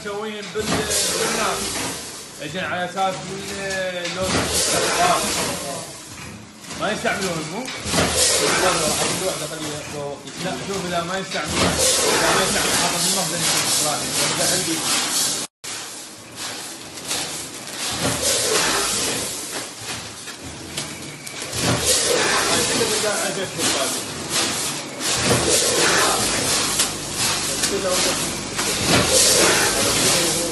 مسويين بالنار، اجين على اساس اللون ما يستعملون مو؟ لا شوف اذا ما يستعملون حاطط المخزن عندي كذا